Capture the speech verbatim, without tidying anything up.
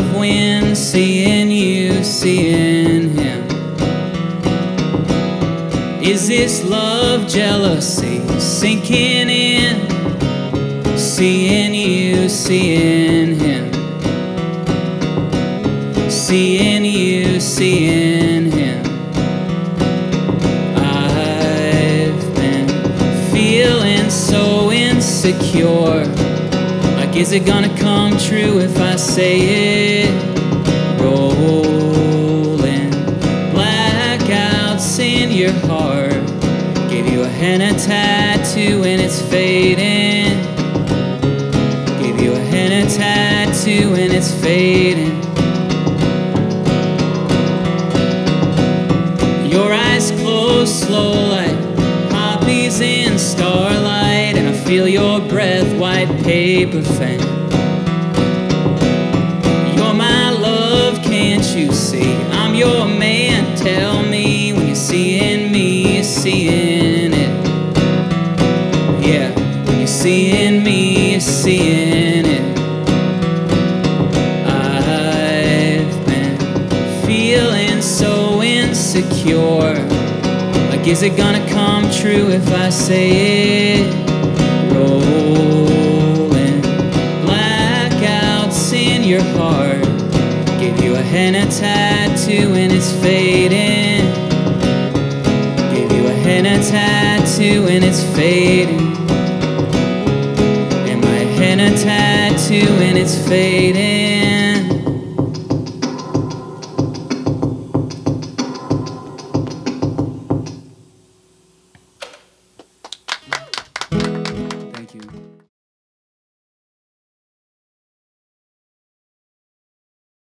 of wind, seeing you, seeing him. Is this love jealousy sinking in? Seeing you, seeing him. Seeing you, seeing him. I've been feeling so insecure. Like, is it gonna come true if I say it? Rolling blackouts in your heart. Gave you a henna tattoo and it's fading. Gave you a henna tattoo and it's fading. Your eyes close, slow like poppies in starlight, and I feel your breath, white paper fan. You're my love, can't you see? I'm your man, tell me when you're seeing me, you're seeing it. Yeah, when you're seeing me, you're seeing it. I've been feeling so secure. Like, is it gonna come true if I say it? Rolling blackouts in your heart. Give you a henna tattoo and it's fading. Give you a henna tattoo and it's fading. And my henna tattoo and it's fading.